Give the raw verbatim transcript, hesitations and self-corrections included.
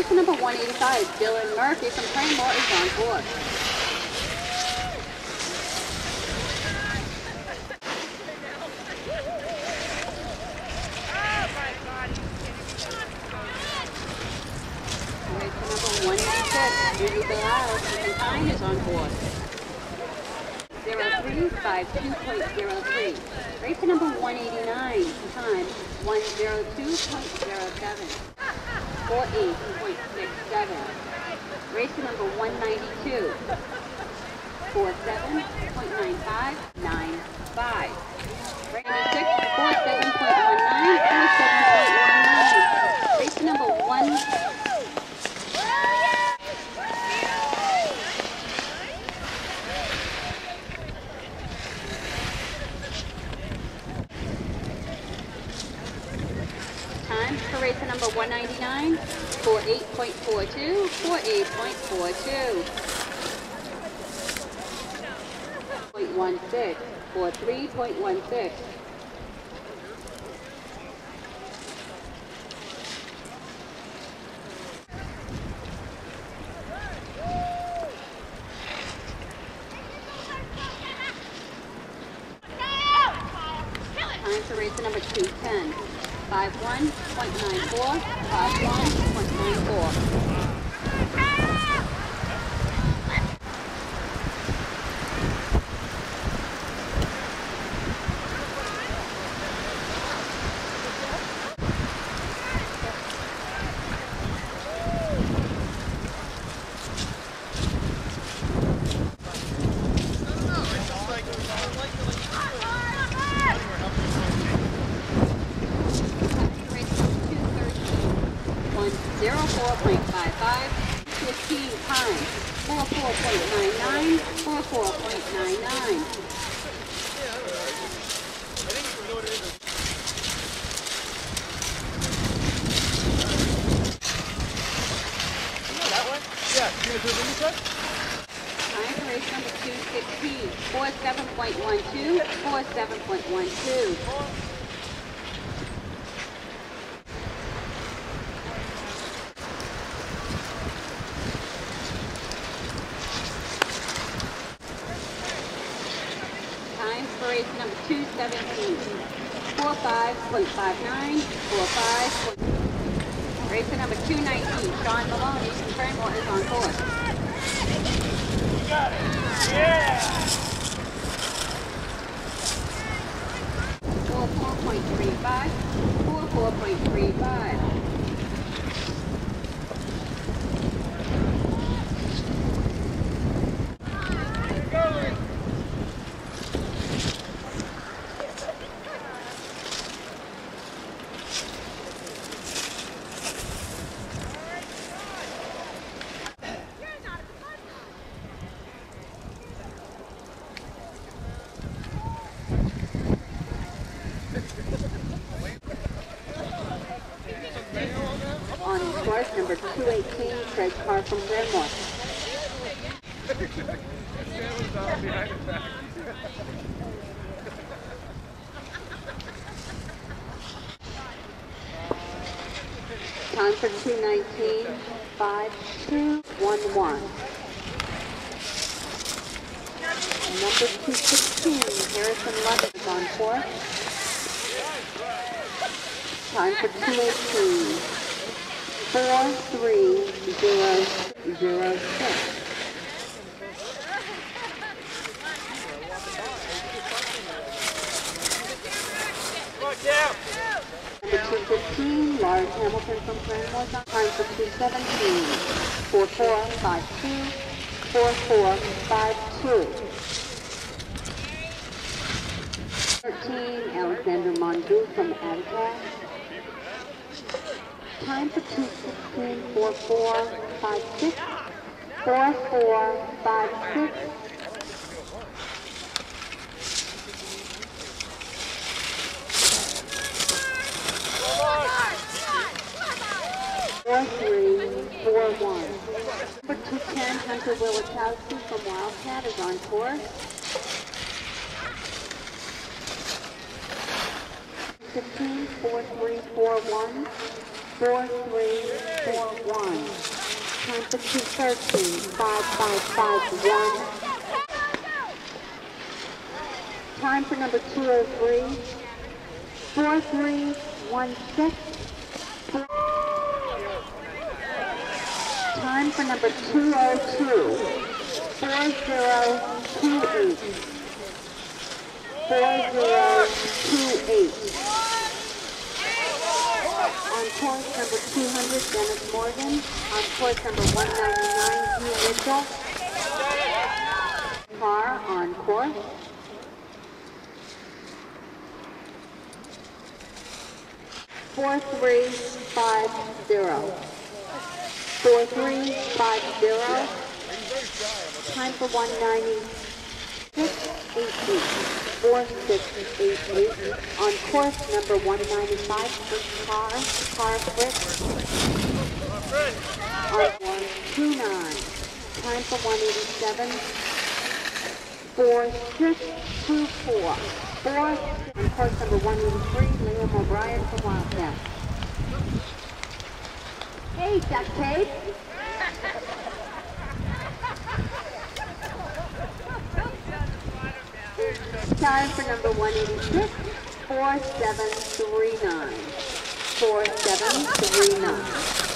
Racer number one eighty-five, Dylan Murphy from Cranmore, is on board. Dylan Bell from Kentine is on board. zero three five two point zero three. Racer number one eighty-nine, time one oh two point oh seven. four eighty point six seven. Racer number one ninety-two, forty-seven point nine five nine five. Racer number six, forty-seven point one nine, forty-seven point one nine. Racer number one. Racer number one ninety-nine, forty-eight point four two, forty-eight point four two. point one six, forty-three point one six. Time for racer number two ten. five one point nine four, five one point nine four. four five point five nine, four five. Racer number two nineteen, Sean Maloney from Cranmore is on course. You got it! Yeah! forty-four point three five, forty-four point three five. Number two eighteen, Craig Carr from Cranmore. Time for two nineteen, five two one one. Number two sixteen, Harrison London is on course. Time for two eighteen. Four three zero zero six. Number two fifteen, large Hamilton from Cranmore. Time for two seventeen. Four four five two. Four four five two. Thirteen, Alexander Mondu from Attitash. Time for two sixteen, four four five six, four four five six. four three four one. Number two ten, Hunter Wilichowski from Wildcat is on course. fifteen, four three four one. four three four one. Time for two thirteen five five five one. Time for number two oh three four three one six. Time for number two oh two four zero two eight four zero two eight. On course number two hundred, Dennis Morgan. On course number one ninety-nine, Hugh Mitchell. Carr on course. four three five zero. four three five zero. Time for one ninety-six eighty. four six eight eight on course number one ninety-five, Chris Carr, Carr Frick. On one twenty-nine, time for one eighty-seven, four six two four. four on course number one eighty-three, William O'Brien for Wildcat. Hey, duct tape. Time for number one eighty-six, four seven three nine. four seven three nine.